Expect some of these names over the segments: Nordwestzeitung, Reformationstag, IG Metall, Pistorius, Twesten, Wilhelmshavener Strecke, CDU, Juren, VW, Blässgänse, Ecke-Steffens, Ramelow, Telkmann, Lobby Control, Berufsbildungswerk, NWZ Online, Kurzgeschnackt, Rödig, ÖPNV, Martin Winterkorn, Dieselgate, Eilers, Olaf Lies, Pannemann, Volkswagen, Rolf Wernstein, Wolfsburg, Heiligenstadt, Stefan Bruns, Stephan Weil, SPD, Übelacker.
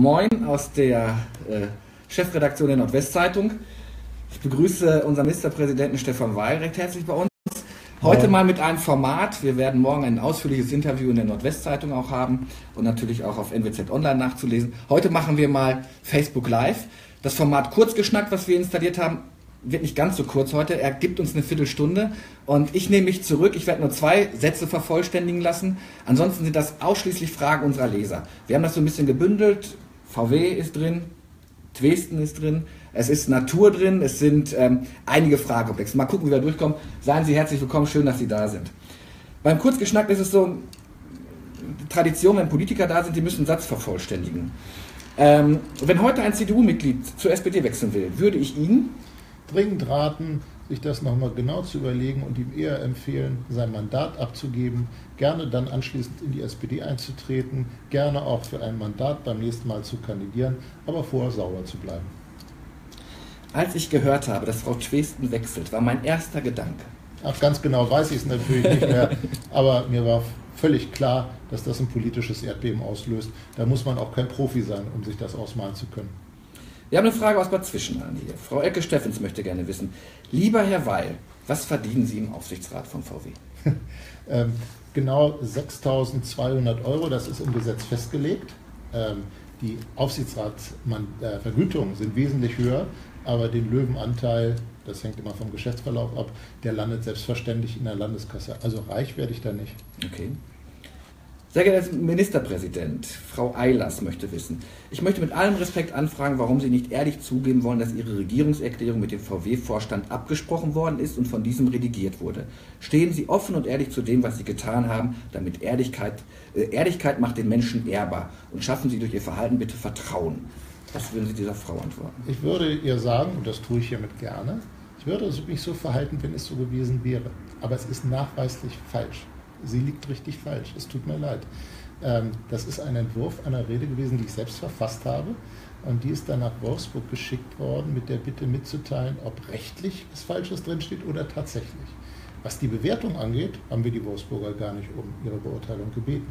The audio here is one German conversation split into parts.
Moin aus der Chefredaktion der Nordwestzeitung. Ich begrüße unseren Ministerpräsidenten Stephan Weil recht herzlich bei uns. Heute mal mit einem Format. Wir werden morgen ein ausführliches Interview in der Nordwestzeitung auch haben und natürlich auch auf NWZ Online nachzulesen. Heute machen wir mal Facebook Live. Das Format Kurzgeschnackt, was wir installiert haben, wird nicht ganz so kurz heute. Er gibt uns eine Viertelstunde und ich nehme mich zurück. Ich werde nur 2 Sätze vervollständigen lassen. Ansonsten sind das ausschließlich Fragen unserer Leser. Wir haben das so ein bisschen gebündelt. VW ist drin, Twesten ist drin, es ist Natur drin, es sind einige Fragekomplexe. Mal gucken, wie wir durchkommen. Seien Sie herzlich willkommen, schön, dass Sie da sind. Beim Kurzgeschnackt ist es so Tradition, wenn Politiker da sind, die müssen einen Satz vervollständigen. Wenn heute ein CDU-Mitglied zur SPD wechseln will, würde ich Ihnen dringend raten, sich das nochmal genau zu überlegen und ihm eher empfehlen, sein Mandat abzugeben, gerne dann anschließend in die SPD einzutreten, gerne auch für ein Mandat beim nächsten Mal zu kandidieren, aber vorher sauber zu bleiben. Als ich gehört habe, dass Frau Twesten wechselt, war mein erster Gedanke. Ach, ganz genau weiß ich es natürlich nicht mehr, aber mir war völlig klar, dass das ein politisches Erdbeben auslöst. Da muss man auch kein Profi sein, um sich das ausmalen zu können. Wir haben eine Frage aus Bad Zwischenahn hier. Frau Ecke-Steffens möchte gerne wissen, lieber Herr Weil, was verdienen Sie im Aufsichtsrat von VW? Genau 6.200 €, das ist im Gesetz festgelegt. Die Aufsichtsratsvergütungen sind wesentlich höher, aber den Löwenanteil, das hängt immer vom Geschäftsverlauf ab, der landet selbstverständlich in der Landeskasse. Also reich werde ich da nicht. Okay. Sehr geehrter Ministerpräsident, Frau Eilers möchte wissen, ich möchte mit allem Respekt anfragen, warum Sie nicht ehrlich zugeben wollen, dass Ihre Regierungserklärung mit dem VW-Vorstand abgesprochen worden ist und von diesem redigiert wurde. Stehen Sie offen und ehrlich zu dem, was Sie getan haben, damit Ehrlichkeit macht den Menschen ehrbar, und schaffen Sie durch Ihr Verhalten bitte Vertrauen. Was würden Sie dieser Frau antworten? Ich würde ihr sagen, und das tue ich hiermit gerne, ich würde mich so verhalten, wenn es so gewesen wäre. Aber es ist nachweislich falsch. Sie liegt richtig falsch. Es tut mir leid. Das ist ein Entwurf einer Rede gewesen, die ich selbst verfasst habe. Und die ist dann nach Wolfsburg geschickt worden, mit der Bitte mitzuteilen, ob rechtlich was Falsches drinsteht oder tatsächlich. Was die Bewertung angeht, haben wir die Wolfsburger gar nicht um ihre Beurteilung gebeten.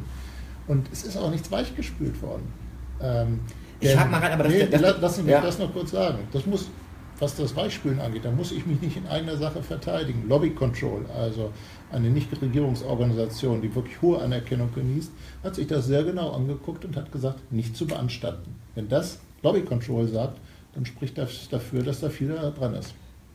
Und es ist auch nichts weichgespült worden. Ich hake mal rein, aber lassen wir das noch kurz sagen. Das muss, was das Weichspülen angeht, da muss ich mich nicht in einer Sache verteidigen. Lobby Control, also eine Nichtregierungsorganisation, die wirklich hohe Anerkennung genießt, hat sich das sehr genau angeguckt und hat gesagt, nicht zu beanstanden. Wenn das Lobby Control sagt, dann spricht das dafür, dass da viel dran ist.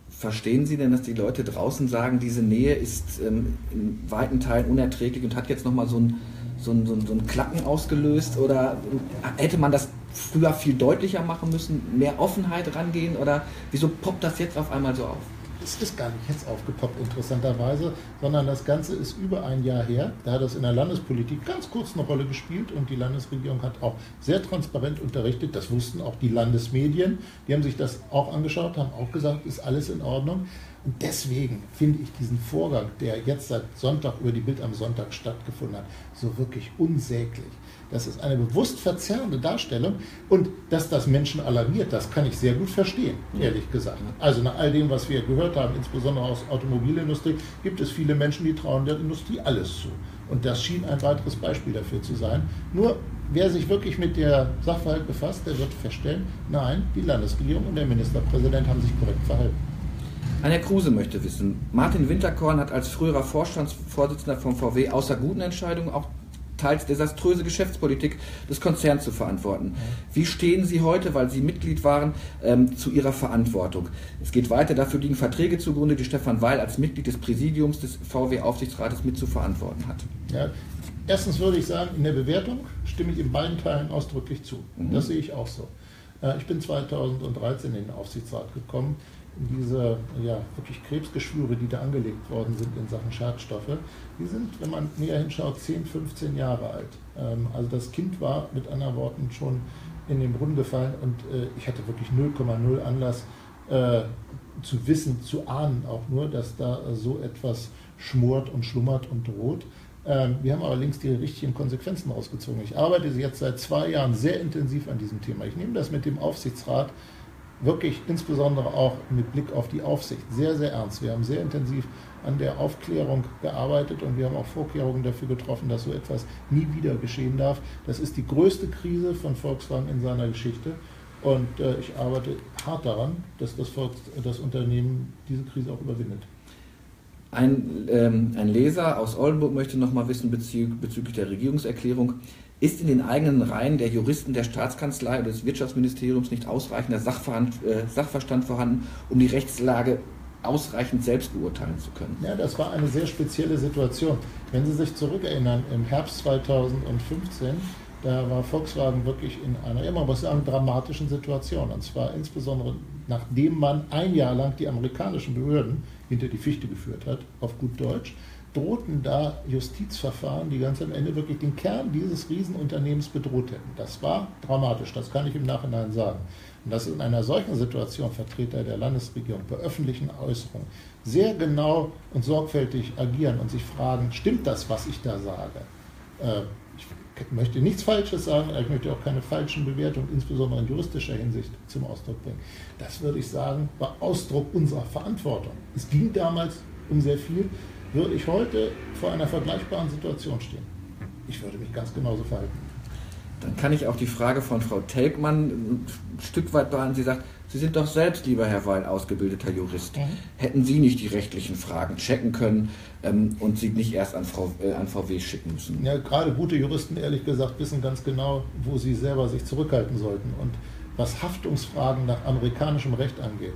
Verstehen Sie denn, dass die Leute draußen sagen, diese Nähe ist in weiten Teilen unerträglich und hat jetzt nochmal so einen Klacken ausgelöst? Oder hätte man das früher viel deutlicher machen müssen, mehr Offenheit rangehen, oder wieso poppt das jetzt auf einmal so auf? Es ist gar nicht jetzt aufgepoppt, interessanterweise, sondern das Ganze ist über ein Jahr her. Da hat das in der Landespolitik ganz kurz eine Rolle gespielt und die Landesregierung hat auch sehr transparent unterrichtet. Das wussten auch die Landesmedien. Die haben sich das auch angeschaut, haben auch gesagt, ist alles in Ordnung. Und deswegen finde ich diesen Vorgang, der jetzt seit Sonntag über die Bild am Sonntag stattgefunden hat, so wirklich unsäglich. Das ist eine bewusst verzerrende Darstellung, und dass das Menschen alarmiert, das kann ich sehr gut verstehen, ehrlich gesagt. Also nach all dem, was wir gehört haben, insbesondere aus der Automobilindustrie, gibt es viele Menschen, die trauen der Industrie alles zu. Und das schien ein weiteres Beispiel dafür zu sein. Nur wer sich wirklich mit der Sachverhalt befasst, der wird feststellen, nein, die Landesregierung und der Ministerpräsident haben sich korrekt verhalten. Anja Kruse möchte wissen, Martin Winterkorn hat als früherer Vorstandsvorsitzender von VW außer guten Entscheidungen auch teils desaströse Geschäftspolitik des Konzerns zu verantworten. Wie stehen Sie heute, weil Sie Mitglied waren, zu Ihrer Verantwortung? Es geht weiter, dafür liegen Verträge zugrunde, die Stephan Weil als Mitglied des Präsidiums des VW-Aufsichtsrates mit zu verantworten hat. Ja, erstens würde ich sagen, in der Bewertung stimme ich in beiden Teilen ausdrücklich zu. Mhm. Das sehe ich auch so. Ich bin 2013 in den Aufsichtsrat gekommen. Diese wirklich Krebsgeschwüre, die da angelegt worden sind in Sachen Schadstoffe, die sind, wenn man näher hinschaut, 10, 15 Jahre alt. Also das Kind war mit anderen Worten schon in den Brunnen gefallen, und ich hatte wirklich 0,0 Anlass zu wissen, zu ahnen auch nur, dass da so etwas schmort und schlummert und droht. Wir haben allerdings die richtigen Konsequenzen rausgezogen. Ich arbeite jetzt seit 2 Jahren sehr intensiv an diesem Thema. Ich nehme das mit dem Aufsichtsrat wirklich insbesondere auch mit Blick auf die Aufsicht sehr, sehr ernst. Wir haben sehr intensiv an der Aufklärung gearbeitet und wir haben auch Vorkehrungen dafür getroffen, dass so etwas nie wieder geschehen darf. Das ist die größte Krise von Volkswagen in seiner Geschichte und ich arbeite hart daran, dass das Unternehmen diese Krise auch überwindet. Ein Leser aus Oldenburg möchte noch mal wissen bezüglich der Regierungserklärung: Ist in den eigenen Reihen der Juristen der Staatskanzlei oder des Wirtschaftsministeriums nicht ausreichender Sachverstand vorhanden, um die Rechtslage ausreichend selbst beurteilen zu können? Ja, das war eine sehr spezielle Situation. Wenn Sie sich zurückerinnern, im Herbst 2015, da war Volkswagen wirklich in einer, man muss sagen, dramatischen Situation. Und zwar insbesondere, nachdem man ein Jahr lang die amerikanischen Behörden hinter die Fichte geführt hat, auf gut Deutsch, drohten da Justizverfahren, die ganz am Ende wirklich den Kern dieses Riesenunternehmens bedroht hätten. Das war dramatisch, das kann ich im Nachhinein sagen. Und dass in einer solchen Situation Vertreter der Landesregierung bei öffentlichen Äußerungen sehr genau und sorgfältig agieren und sich fragen, stimmt das, was ich da sage? Ich möchte nichts Falsches sagen, aber ich möchte auch keine falschen Bewertungen, insbesondere in juristischer Hinsicht, zum Ausdruck bringen. Das, würde ich sagen, war Ausdruck unserer Verantwortung. Es ging damals um sehr viel. Würde ich heute vor einer vergleichbaren Situation stehen? Ich würde mich ganz genauso verhalten. Dann kann ich auch die Frage von Frau Telkmann ein Stück weit beantworten. Sie sagt, Sie sind doch selbst, lieber Herr Weil, ausgebildeter Jurist. Mhm. Hätten Sie nicht die rechtlichen Fragen checken können und sie nicht erst an VW schicken müssen? Ja, gerade gute Juristen, ehrlich gesagt, wissen ganz genau, wo sie selber sich zurückhalten sollten. Und was Haftungsfragen nach amerikanischem Recht angeht,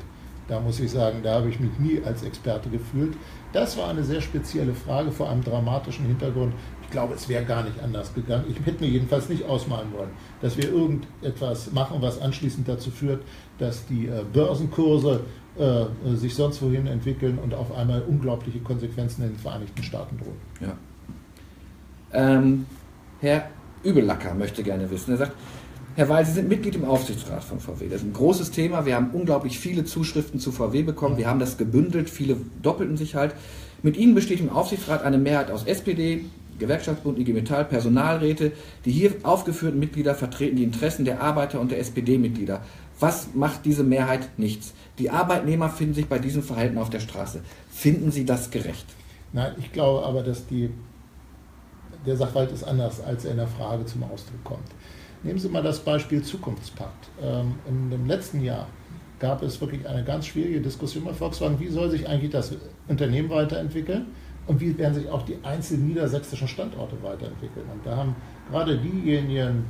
da muss ich sagen, da habe ich mich nie als Experte gefühlt. Das war eine sehr spezielle Frage vor einem dramatischen Hintergrund. Ich glaube, es wäre gar nicht anders gegangen. Ich hätte mir jedenfalls nicht ausmalen wollen, dass wir irgendetwas machen, was anschließend dazu führt, dass die Börsenkurse sich sonst wohin entwickeln und auf einmal unglaubliche Konsequenzen in den Vereinigten Staaten drohen. Ja. Herr Übelacker möchte gerne wissen, er sagt: Herr Weil, Sie sind Mitglied im Aufsichtsrat von VW. Das ist ein großes Thema. Wir haben unglaublich viele Zuschriften zu VW bekommen. Wir haben das gebündelt. Viele doppelten sich halt. Mit Ihnen besteht im Aufsichtsrat eine Mehrheit aus SPD, Gewerkschaftsbund, IG Metall, Personalräte. Die hier aufgeführten Mitglieder vertreten die Interessen der Arbeiter und der SPD-Mitglieder. Was macht diese Mehrheit? Nichts. Die Arbeitnehmer finden sich bei diesem Verhalten auf der Straße. Finden Sie das gerecht? Nein, ich glaube aber, dass der Sachverhalt ist anders, als er in der Frage zum Ausdruck kommt. Nehmen Sie mal das Beispiel Zukunftspakt. Im letzten Jahr gab es wirklich eine ganz schwierige Diskussion bei Volkswagen, wie soll sich eigentlich das Unternehmen weiterentwickeln und wie werden sich auch die einzelnen niedersächsischen Standorte weiterentwickeln. Und da haben gerade diejenigen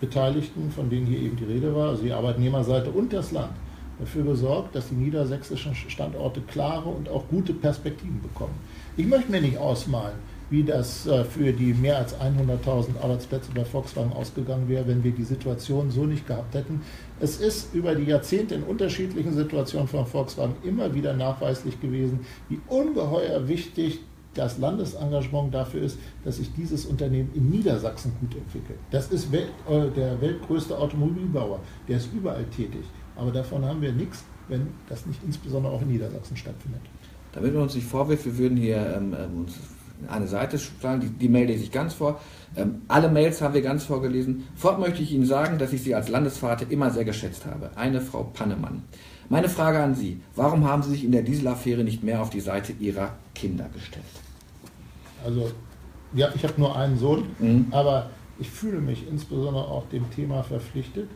Beteiligten, von denen hier eben die Rede war, also die Arbeitnehmerseite und das Land, dafür gesorgt, dass die niedersächsischen Standorte klare und auch gute Perspektiven bekommen. Ich möchte mir nicht ausmalen, wie das für die mehr als 100.000 Arbeitsplätze bei Volkswagen ausgegangen wäre, wenn wir die Situation so nicht gehabt hätten. Es ist über die Jahrzehnte in unterschiedlichen Situationen von Volkswagen immer wieder nachweislich gewesen, wie ungeheuer wichtig das Landesengagement dafür ist, dass sich dieses Unternehmen in Niedersachsen gut entwickelt. Das ist der weltgrößte Automobilbauer, der ist überall tätig. Aber davon haben wir nichts, wenn das nicht insbesondere auch in Niedersachsen stattfindet. Damit wir uns nicht vorwirft, wir würden hier uns eine Seite schlagen, die Mail lese ich ganz vor. Alle Mails haben wir ganz vorgelesen. Fort möchte ich Ihnen sagen, dass ich Sie als Landesvater immer sehr geschätzt habe. Eine Frau Pannemann. Meine Frage an Sie: Warum haben Sie sich in der Dieselaffäre nicht mehr auf die Seite Ihrer Kinder gestellt? Also, ja, ich habe nur einen Sohn, aber ich fühle mich insbesondere auch dem Thema verpflichtet,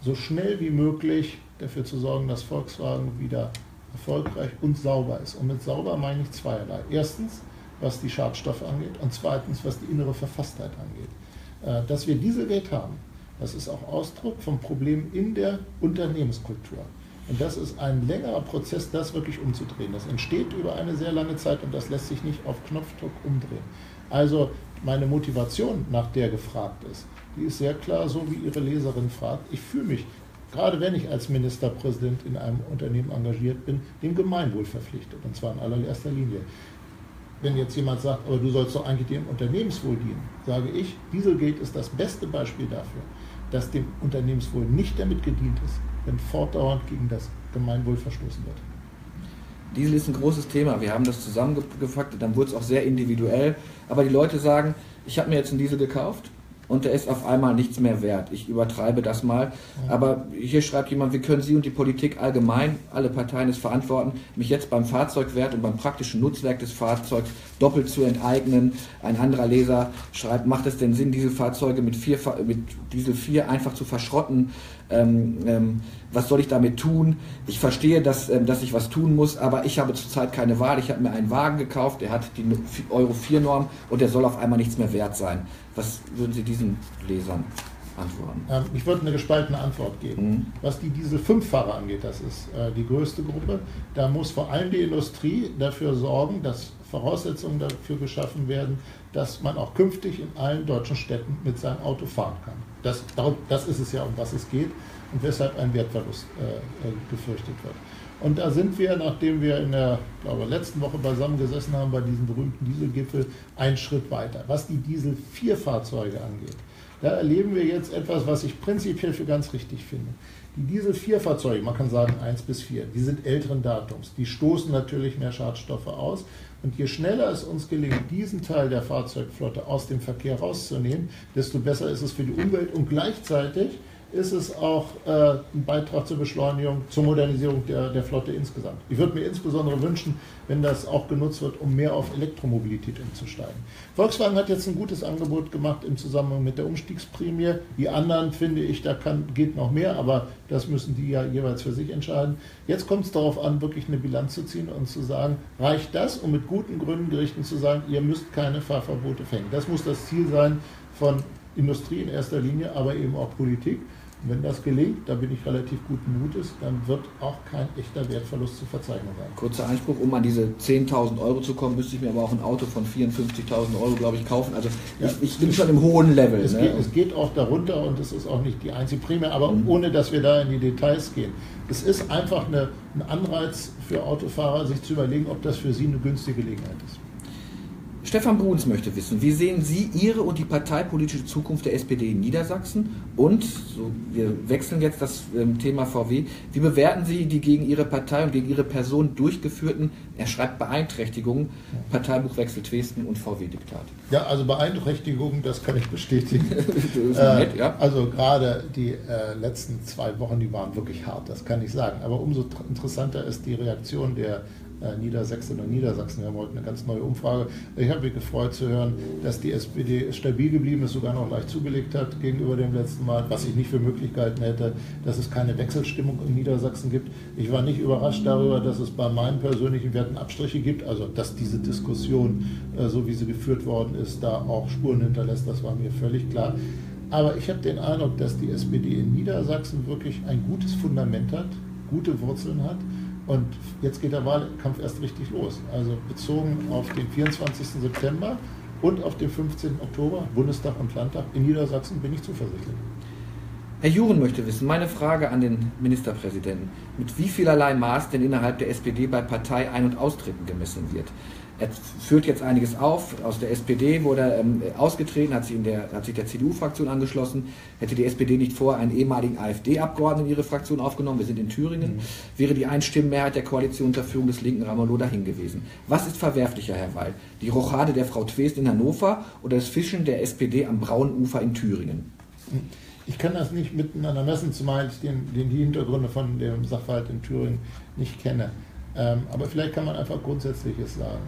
so schnell wie möglich dafür zu sorgen, dass Volkswagen wieder erfolgreich und sauber ist. Und mit sauber meine ich zweierlei. Erstens, was die Schadstoffe angeht und zweitens, was die innere Verfasstheit angeht. Dass wir Dieselgate haben, das ist auch Ausdruck von Problemen in der Unternehmenskultur. Und das ist ein längerer Prozess, das wirklich umzudrehen. Das entsteht über eine sehr lange Zeit und das lässt sich nicht auf Knopfdruck umdrehen. Also meine Motivation, nach der gefragt ist, die ist sehr klar, so wie Ihre Leserin fragt. Ich fühle mich, gerade wenn ich als Ministerpräsident in einem Unternehmen engagiert bin, dem Gemeinwohl verpflichtet, und zwar in allererster Linie. Wenn jetzt jemand sagt, aber du sollst doch eigentlich dem Unternehmenswohl dienen, sage ich, Dieselgate ist das beste Beispiel dafür, dass dem Unternehmenswohl nicht damit gedient ist, wenn fortdauernd gegen das Gemeinwohl verstoßen wird. Diesel ist ein großes Thema. Wir haben das zusammengepackt, dann wurde es auch sehr individuell. Aber die Leute sagen, ich habe mir jetzt einen Diesel gekauft und der ist auf einmal nichts mehr wert. Ich übertreibe das mal. Aber hier schreibt jemand, wir können Sie und die Politik allgemein, alle Parteien es verantworten, mich jetzt beim Fahrzeugwert und beim praktischen Nutzwerk des Fahrzeugs doppelt zu enteignen. Ein anderer Leser schreibt, macht es denn Sinn, diese Fahrzeuge mit Diesel 4 einfach zu verschrotten? Was soll ich damit tun? Ich verstehe, dass ich was tun muss, aber ich habe zurzeit keine Wahl. Ich habe mir einen Wagen gekauft, der hat die Euro-4-Norm und der soll auf einmal nichts mehr wert sein. Was würden Sie diesen Lesern antworten? Ich würde eine gespaltene Antwort geben. Was die Diesel-5-Fahrer angeht, das ist die größte Gruppe. Da muss vor allem die Industrie dafür sorgen, dass Voraussetzungen dafür geschaffen werden, dass man auch künftig in allen deutschen Städten mit seinem Auto fahren kann. Das ist es ja, um was es geht und weshalb ein Wertverlust gefürchtet wird. Und da sind wir, nachdem wir in der letzten Woche beisammen gesessen haben bei diesem berühmten Dieselgipfel, einen Schritt weiter. Was die Diesel-4-Fahrzeuge angeht, da erleben wir jetzt etwas, was ich prinzipiell für ganz richtig finde. Die Diesel-4-Fahrzeuge, man kann sagen 1 bis 4, die sind älteren Datums, die stoßen natürlich mehr Schadstoffe aus. Und je schneller es uns gelingt, diesen Teil der Fahrzeugflotte aus dem Verkehr rauszunehmen, desto besser ist es für die Umwelt und gleichzeitig ist es auch ein Beitrag zur Beschleunigung, zur Modernisierung der Flotte insgesamt. Ich würde mir insbesondere wünschen, wenn das auch genutzt wird, um mehr auf Elektromobilität umzusteigen. Volkswagen hat jetzt ein gutes Angebot gemacht im Zusammenhang mit der Umstiegsprämie. Die anderen, finde ich, geht noch mehr, aber das müssen die ja jeweils für sich entscheiden. Jetzt kommt es darauf an, wirklich eine Bilanz zu ziehen und zu sagen, reicht das, um mit guten Gründen gerichtet zu sagen, ihr müsst keine Fahrverbote verhängen. Das muss das Ziel sein von Industrie in erster Linie, aber eben auch Politik. Wenn das gelingt, da bin ich relativ guten Mutes, dann wird auch kein echter Wertverlust zu verzeichnen sein. Kurzer Einspruch, um an diese 10.000 Euro zu kommen, müsste ich mir aber auch ein Auto von 54.000 Euro, glaube ich, kaufen. Also ja, ich bin schon im hohen Level. Es geht auch darunter und es ist auch nicht die einzige Prämie, aber ohne, dass wir da in die Details gehen. Es ist einfach ein Anreiz für Autofahrer, sich zu überlegen, ob das für sie eine günstige Gelegenheit ist. Stefan Bruns möchte wissen, wie sehen Sie Ihre und die parteipolitische Zukunft der SPD in Niedersachsen? Und, wir wechseln jetzt das Thema VW, wie bewerten Sie die gegen Ihre Partei und gegen Ihre Person durchgeführten, er schreibt Beeinträchtigungen, Parteibuchwechsel Twesten und VW-Diktat? Ja, also Beeinträchtigungen, das kann ich bestätigen. Nett, ja. Also gerade die letzten 2 Wochen, die waren wirklich hart, das kann ich sagen. Aber umso interessanter ist die Reaktion der Niedersächsinnen und Niedersachsen. Wir haben heute eine ganz neue Umfrage. Ich habe mich gefreut zu hören, dass die SPD stabil geblieben ist, sogar noch leicht zugelegt hat gegenüber dem letzten Mal, was ich nicht für Möglichkeiten hätte, dass es keine Wechselstimmung in Niedersachsen gibt. Ich war nicht überrascht darüber, dass es bei meinen persönlichen Werten Abstriche gibt, also dass diese Diskussion, so wie sie geführt worden ist, da auch Spuren hinterlässt, das war mir völlig klar. Aber ich habe den Eindruck, dass die SPD in Niedersachsen wirklich ein gutes Fundament hat, gute Wurzeln hat. Und jetzt geht der Wahlkampf erst richtig los. Also bezogen auf den 24. September und auf den 15. Oktober, Bundestag und Landtag in Niedersachsen, bin ich zuversichtlich. Herr Juren möchte wissen, meine Frage an den Ministerpräsidenten, mit wie vielerlei Maß denn innerhalb der SPD bei Partei-Ein- und Austritten gemessen wird? Er führt jetzt einiges auf. Aus der SPD wurde er ausgetreten, hat sich der CDU-Fraktion angeschlossen. Hätte die SPD nicht vorher einen ehemaligen AfD-Abgeordneten in ihre Fraktion aufgenommen, wir sind in Thüringen, wäre die Einstimmenmehrheit der Koalition unter Führung des linken Ramelow dahin gewesen. Was ist verwerflicher, Herr Weil? Die Rochade der Frau Twesten in Hannover oder das Fischen der SPD am braunen Ufer in Thüringen? Ich kann das nicht miteinander messen, zumal ich die Hintergründe von dem Sachverhalt in Thüringen nicht kenne. Aber vielleicht kann man einfach Grundsätzliches sagen.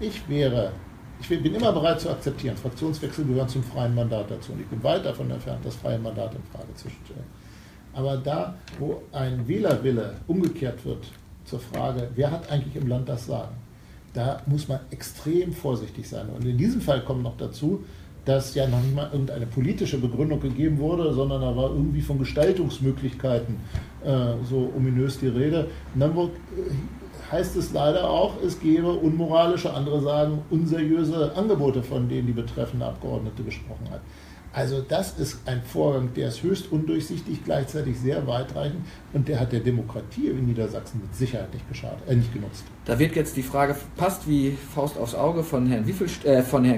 Ich bin immer bereit zu akzeptieren, Fraktionswechsel gehören zum freien Mandat dazu und ich bin weit davon entfernt, das freie Mandat in Frage zu stellen. Aber da, wo ein Wählerwille umgekehrt wird zur Frage, wer hat eigentlich im Land das Sagen, da muss man extrem vorsichtig sein. Und in diesem Fall kommt noch dazu, dass ja noch nicht mal irgendeine politische Begründung gegeben wurde, sondern da war irgendwie von Gestaltungsmöglichkeiten so ominös die Rede. In Hamburg heißt es leider auch, es gäbe unmoralische, andere sagen unseriöse Angebote, von denen die betreffende Abgeordnete gesprochen hat. Also das ist ein Vorgang, der ist höchst undurchsichtig, gleichzeitig sehr weitreichend und der hat der Demokratie in Niedersachsen mit Sicherheit nicht geschadet, nicht genutzt. Da wird jetzt die Frage, passt wie Faust aufs Auge, von Herrn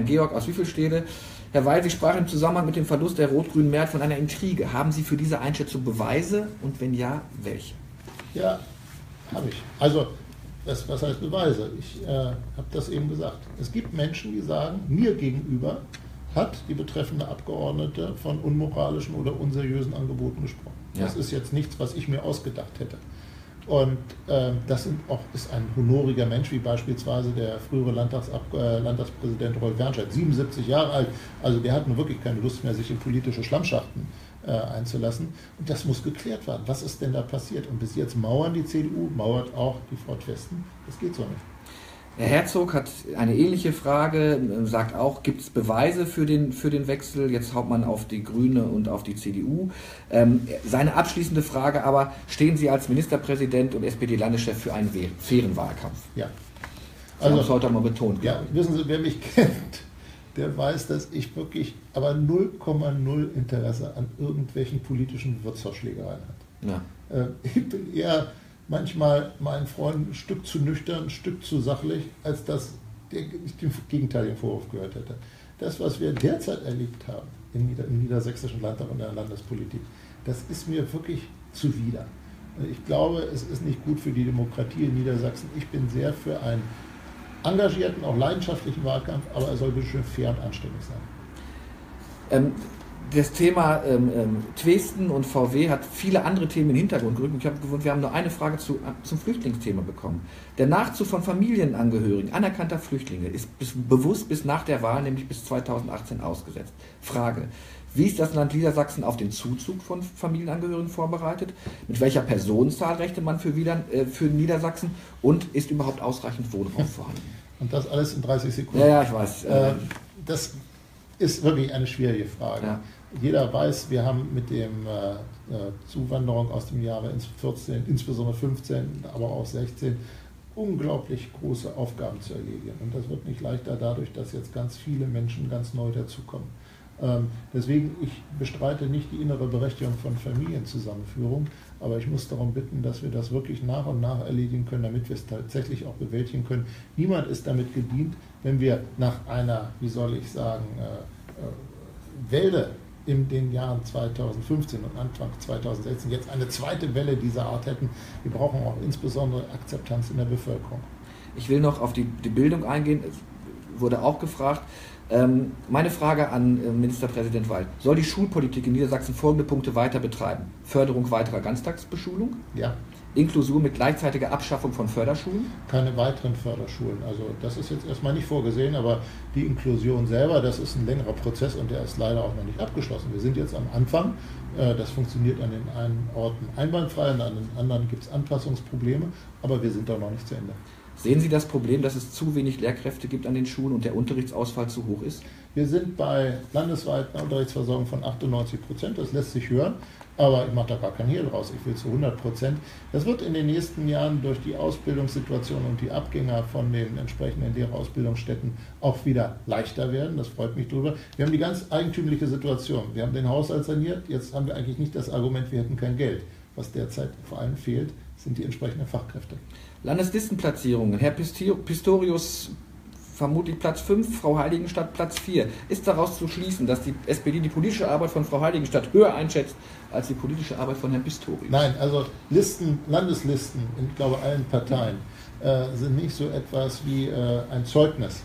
Georg aus Wiefelstede. Herr Weil, Sie sprachen im Zusammenhang mit dem Verlust der rot-grünen Mehrheit von einer Intrige. Haben Sie für diese Einschätzung Beweise und wenn ja, welche? Ja, habe ich. Also was heißt Beweise? Ich habe das eben gesagt. Es gibt Menschen, die sagen, mir gegenüber hat die betreffende Abgeordnete von unmoralischen oder unseriösen Angeboten gesprochen. Ja. Das ist jetzt nichts, was ich mir ausgedacht hätte. Und das ist ein honoriger Mensch, wie beispielsweise der frühere Landtagspräsident Rolf Wernstein, 77 Jahre alt. Also der hat nun wirklich keine Lust mehr, sich in politische Schlammschachten einzulassen. Und das muss geklärt werden. Was ist denn da passiert? Und bis jetzt mauern die CDU, mauert auch die Frau Twesten. Das geht so nicht. Herr Herzog hat eine ähnliche Frage, sagt auch, gibt es Beweise für den Wechsel? Jetzt haut man auf die Grüne und auf die CDU. Seine abschließende Frage aber, stehen Sie als Ministerpräsident und SPD-Landeschef für einen fairen Wahlkampf? Ja. Das haben Sie heute mal betont. Ja, wissen Sie, wer mich kennt, der weiß, dass ich wirklich aber 0,0 Interesse an irgendwelchen politischen Wirtshausschlägereien habe. Ja. Ich bin eher manchmal meinen Freunden ein Stück zu nüchtern, ein Stück zu sachlich, als dass ich dem gegenteiligen Vorwurf gehört hätte. Das, was wir derzeit erlebt haben im Niedersächsischen Landtag und der Landespolitik, das ist mir wirklich zuwider. Ich glaube, es ist nicht gut für die Demokratie in Niedersachsen. Ich bin sehr für einen engagierten, auch leidenschaftlichen Wahlkampf, aber er soll bitte schön fair und anständig sein. Das Thema Twesten und VW hat viele andere Themen in den Hintergrund gerückt. Ich habe gewundert, wir haben nur eine Frage zum Flüchtlingsthema bekommen. Der Nachzug von Familienangehörigen anerkannter Flüchtlinge ist bewusst bis nach der Wahl, nämlich bis 2018, ausgesetzt. Frage: Wie ist das Land Niedersachsen auf den Zuzug von Familienangehörigen vorbereitet? Mit welcher Personenzahl rechnet man für Niedersachsen? Und ist überhaupt ausreichend Wohnraum vorhanden? Und das alles in 30 Sekunden? Ja, ich weiß. Das ist wirklich eine schwierige Frage. Ja. Jeder weiß, wir haben mit dem Zuwanderung aus dem Jahre 14, insbesondere 15, aber auch 16, unglaublich große Aufgaben zu erledigen. Und das wird nicht leichter dadurch, dass jetzt ganz viele Menschen ganz neu dazukommen. Deswegen, ich bestreite nicht die innere Berechtigung von Familienzusammenführung, aber ich muss darum bitten, dass wir das wirklich nach und nach erledigen können, damit wir es tatsächlich auch bewältigen können. Niemand ist damit gedient, wenn wir nach einer, wie soll ich sagen, Welle in den Jahren 2015 und Anfang 2016 jetzt eine zweite Welle dieser Art hätten. Wir brauchen auch insbesondere Akzeptanz in der Bevölkerung. Ich will noch auf die Bildung eingehen. Es wurde auch gefragt. Meine Frage an Ministerpräsident Weil: Soll die Schulpolitik in Niedersachsen folgende Punkte weiter betreiben? Förderung weiterer Ganztagsbeschulung? Ja. Inklusion mit gleichzeitiger Abschaffung von Förderschulen? Keine weiteren Förderschulen. Also das ist jetzt erstmal nicht vorgesehen, aber die Inklusion selber, das ist ein längerer Prozess und der ist leider auch noch nicht abgeschlossen. Wir sind jetzt am Anfang. Das funktioniert an den einen Orten einwandfrei, an den anderen gibt es Anpassungsprobleme, aber wir sind da noch nicht zu Ende. Sehen Sie das Problem, dass es zu wenig Lehrkräfte gibt an den Schulen und der Unterrichtsausfall zu hoch ist? Wir sind bei landesweiter Unterrichtsversorgung von 98%, das lässt sich hören, aber ich mache da gar keinen Hehl raus, ich will zu 100%. Das wird in den nächsten Jahren durch die Ausbildungssituation und die Abgänger von den entsprechenden Lehrerausbildungsstätten auch wieder leichter werden, das freut mich drüber. Wir haben die ganz eigentümliche Situation, wir haben den Haushalt saniert, jetzt haben wir eigentlich nicht das Argument, wir hätten kein Geld. Was derzeit vor allem fehlt, sind die entsprechenden Fachkräfte. Landeslistenplatzierungen. Herr Pistorius vermutlich Platz 5, Frau Heiligenstadt Platz 4. Ist daraus zu schließen, dass die SPD die politische Arbeit von Frau Heiligenstadt höher einschätzt als die politische Arbeit von Herrn Pistorius? Nein, also Listen, Landeslisten in, glaube ich, allen Parteien sind nicht so etwas wie ein Zeugnis,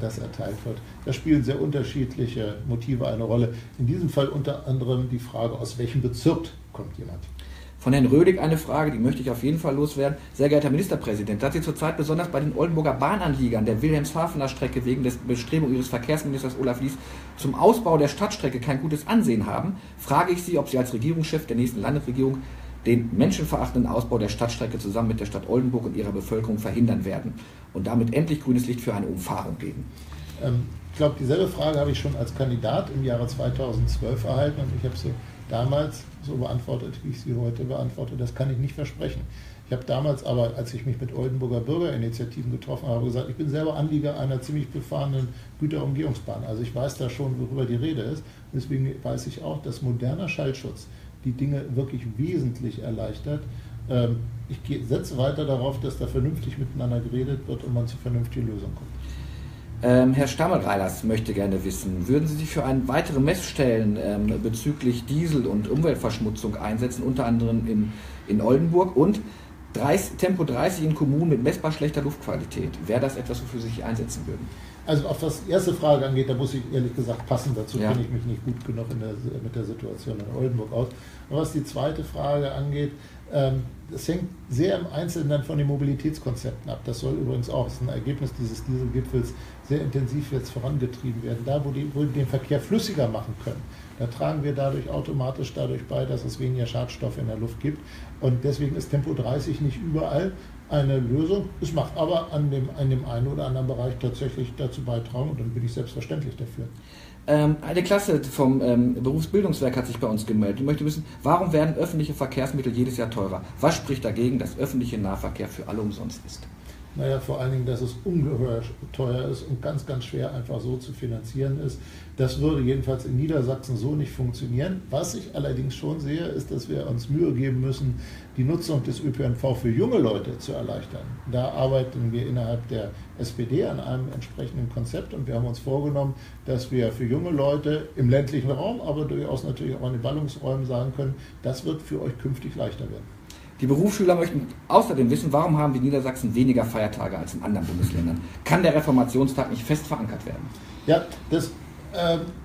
das erteilt wird. Da spielen sehr unterschiedliche Motive eine Rolle. In diesem Fall unter anderem die Frage, aus welchem Bezirk kommt jemand. Von Herrn Rödig eine Frage, die möchte ich auf jeden Fall loswerden. Sehr geehrter Ministerpräsident, da Sie zurzeit besonders bei den Oldenburger Bahnanliegern der Wilhelmshavener Strecke wegen der Bestrebung Ihres Verkehrsministers Olaf Lies zum Ausbau der Stadtstrecke kein gutes Ansehen haben, frage ich Sie, ob Sie als Regierungschef der nächsten Landesregierung den menschenverachtenden Ausbau der Stadtstrecke zusammen mit der Stadt Oldenburg und ihrer Bevölkerung verhindern werden und damit endlich grünes Licht für eine Umfahrung geben. Ich glaube, dieselbe Frage habe ich schon als Kandidat im Jahre 2012 erhalten und ich habe sie damals so beantwortet, wie ich sie heute beantworte, das kann ich nicht versprechen. Ich habe damals aber, als ich mich mit Oldenburger Bürgerinitiativen getroffen habe, gesagt, ich bin selber Anlieger einer ziemlich befahrenen Güterumgehungsbahn. Also ich weiß da schon, worüber die Rede ist. Deswegen weiß ich auch, dass moderner Schallschutz die Dinge wirklich wesentlich erleichtert. Ich setze weiter darauf, dass da vernünftig miteinander geredet wird und man zu vernünftigen Lösungen kommt. Herr Stammelreilers möchte gerne wissen, würden Sie sich für weitere Messstellen bezüglich Diesel- und Umweltverschmutzung einsetzen, unter anderem in Oldenburg und Tempo 30 in Kommunen mit messbar schlechter Luftqualität? Wäre das etwas, wofür Sie sich einsetzen würden? Also auf das erste Frage angeht, da muss ich ehrlich gesagt passen, dazu kenne ich mich nicht gut genug mit der Situation in Oldenburg aus. Aber was die zweite Frage angeht, das hängt sehr im Einzelnen dann von den Mobilitätskonzepten ab. Das soll übrigens auch, das ist ein Ergebnis dieses Dieselgipfels, sehr intensiv jetzt vorangetrieben werden. Da, wo wir den Verkehr flüssiger machen können, da tragen wir automatisch dadurch bei, dass es weniger Schadstoffe in der Luft gibt. Und deswegen ist Tempo 30 nicht überall eine Lösung. Es macht aber an dem einen oder anderen Bereich tatsächlich dazu beitragen und dann bin ich selbstverständlich dafür. Eine Klasse vom Berufsbildungswerk hat sich bei uns gemeldet und möchte wissen, warum werden öffentliche Verkehrsmittel jedes Jahr teurer? Was spricht dagegen, dass öffentlicher Nahverkehr für alle umsonst ist? Naja, vor allen Dingen, dass es ungeheuer teuer ist und ganz, ganz schwer einfach so zu finanzieren ist. Das würde jedenfalls in Niedersachsen so nicht funktionieren. Was ich allerdings schon sehe, ist, dass wir uns Mühe geben müssen, die Nutzung des ÖPNV für junge Leute zu erleichtern. Da arbeiten wir innerhalb der SPD an einem entsprechenden Konzept und wir haben uns vorgenommen, dass wir für junge Leute im ländlichen Raum, aber durchaus natürlich auch in den Ballungsräumen sagen können, das wird für euch künftig leichter werden. Die Berufsschüler möchten außerdem wissen, warum haben die Niedersachsen weniger Feiertage als in anderen Bundesländern? Kann der Reformationstag nicht fest verankert werden? Ja,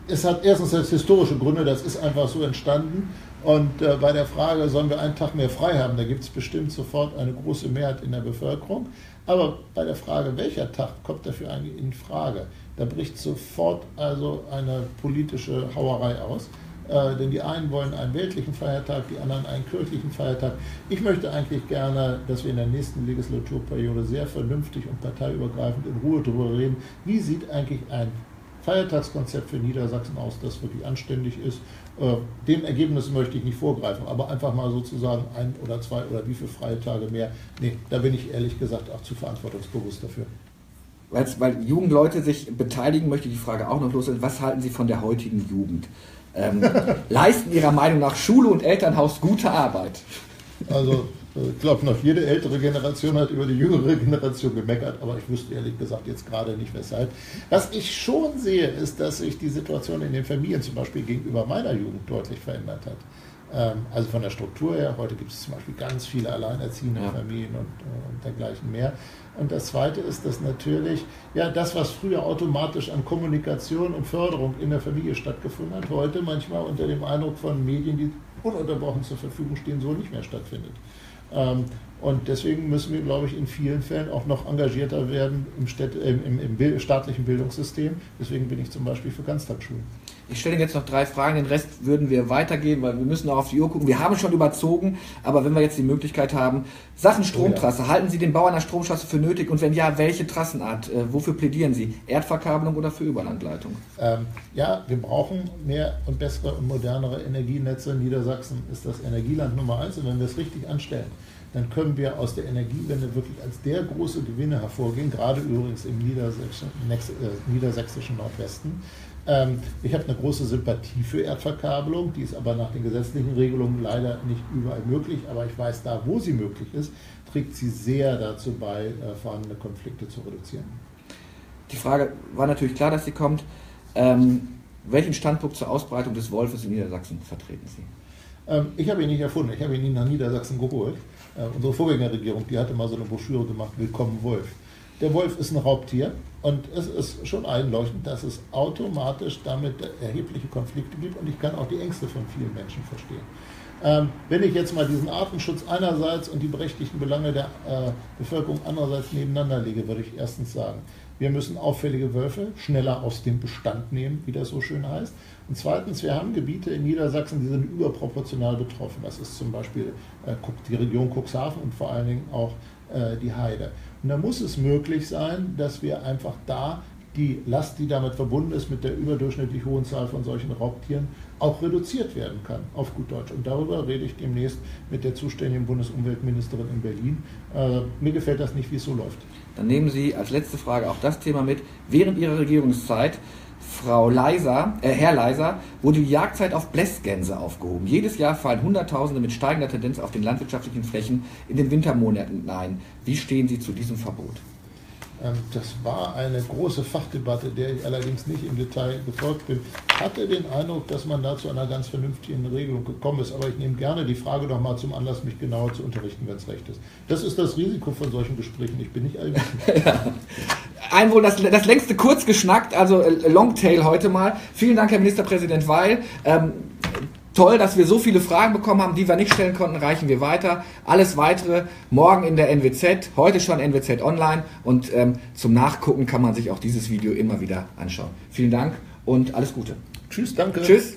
es hat erstens historische Gründe, das ist einfach so entstanden. Und bei der Frage, sollen wir einen Tag mehr frei haben, da gibt es bestimmt sofort eine große Mehrheit in der Bevölkerung. Aber bei der Frage, welcher Tag kommt dafür eigentlich in Frage, da bricht sofort also eine politische Hauerei aus. Denn die einen wollen einen weltlichen Feiertag, die anderen einen kirchlichen Feiertag. Ich möchte eigentlich gerne, dass wir in der nächsten Legislaturperiode sehr vernünftig und parteiübergreifend in Ruhe darüber reden, wie sieht eigentlich ein Feiertagskonzept für Niedersachsen aus, das wirklich anständig ist. Dem Ergebnis möchte ich nicht vorgreifen, aber einfach mal sozusagen ein oder zwei oder wie viele freie Tage mehr. Nee, da bin ich ehrlich gesagt auch zu verantwortungsbewusst dafür. Weil Jugendleute sich beteiligen, möchte ich die Frage auch noch loswerden. Was halten Sie von der heutigen Jugend? Leisten Ihrer Meinung nach Schule und Elternhaus gute Arbeit? Also, ich glaube noch, jede ältere Generation hat über die jüngere Generation gemeckert, aber ich wüsste ehrlich gesagt jetzt gerade nicht, weshalb. Was ich schon sehe, ist, dass sich die Situation in den Familien zum Beispiel gegenüber meiner Jugend deutlich verändert hat. Also von der Struktur her, heute gibt es zum Beispiel ganz viele alleinerziehende Familien und dergleichen mehr. Und das Zweite ist, dass natürlich das, was früher automatisch an Kommunikation und Förderung in der Familie stattgefunden hat, heute manchmal unter dem Eindruck von Medien, die ununterbrochen zur Verfügung stehen, so nicht mehr stattfindet. Und deswegen müssen wir, glaube ich, in vielen Fällen auch noch engagierter werden im staatlichen Bildungssystem. Deswegen bin ich zum Beispiel für Ganztagsschulen. Ich stelle jetzt noch 3 Fragen, den Rest würden wir weitergeben, weil wir müssen auch auf die Uhr gucken. Wir haben schon überzogen, aber wenn wir jetzt die Möglichkeit haben, Sachen Stromtrasse, halten Sie den Bau einer Stromtrasse für nötig und wenn ja, welche Trassenart? Wofür plädieren Sie? Erdverkabelung oder für Überlandleitung? Wir brauchen mehr und bessere und modernere Energienetze. In Niedersachsen ist das Energieland Nummer 1 und wenn wir es richtig anstellen, dann können wir aus der Energiewende wirklich als der große Gewinner hervorgehen, gerade übrigens im niedersächsischen Nordwesten. Ich habe eine große Sympathie für Erdverkabelung, die ist aber nach den gesetzlichen Regelungen leider nicht überall möglich, aber ich weiß, da wo sie möglich ist, trägt sie sehr dazu bei, vorhandene Konflikte zu reduzieren. Die Frage war natürlich klar, dass sie kommt. Welchen Standpunkt zur Ausbreitung des Wolfes in Niedersachsen vertreten Sie? Ich habe ihn nicht erfunden, ich habe ihn nach Niedersachsen geholt. Unsere Vorgängerregierung, die hatte mal so eine Broschüre gemacht, Willkommen Wolf. Der Wolf ist ein Raubtier und es ist schon einleuchtend, dass es automatisch damit erhebliche Konflikte gibt und ich kann auch die Ängste von vielen Menschen verstehen. Wenn ich jetzt mal diesen Artenschutz einerseits und die berechtigten Belange der Bevölkerung andererseits nebeneinander lege, würde ich erstens sagen, wir müssen auffällige Wölfe schneller aus dem Bestand nehmen, wie das so schön heißt. Und zweitens, wir haben Gebiete in Niedersachsen, die sind überproportional betroffen. Das ist zum Beispiel die Region Cuxhaven und vor allen Dingen auch die Heide. Und da muss es möglich sein, dass wir einfach da die Last, die damit verbunden ist, mit der überdurchschnittlich hohen Zahl von solchen Raubtieren, auch reduziert werden kann, auf gut Deutsch. Und darüber rede ich demnächst mit der zuständigen Bundesumweltministerin in Berlin. Mir gefällt das nicht, wie es so läuft. Dann nehmen Sie als letzte Frage auch das Thema mit. Während Ihrer Regierungszeit, Herr Leiser, wurde die Jagdzeit auf Blässgänse aufgehoben. Jedes Jahr fallen Hunderttausende mit steigender Tendenz auf den landwirtschaftlichen Flächen in den Wintermonaten ein. Wie stehen Sie zu diesem Verbot? Das war eine große Fachdebatte, der ich allerdings nicht im Detail gefolgt bin. Ich hatte den Eindruck, dass man da zu einer ganz vernünftigen Regelung gekommen ist. Aber ich nehme gerne die Frage noch mal zum Anlass, mich genauer zu unterrichten, wenn es recht ist. Das ist das Risiko von solchen Gesprächen. Ich bin nicht allwissend. Einwohl, das längste kurz geschnackt, also Longtail heute mal. Vielen Dank, Herr Ministerpräsident Weil. Toll, dass wir so viele Fragen bekommen haben, die wir nicht stellen konnten, reichen wir weiter. Alles Weitere morgen in der NWZ, heute schon NWZ Online, und zum Nachgucken kann man sich auch dieses Video immer wieder anschauen. Vielen Dank und alles Gute. Tschüss, danke. Tschüss.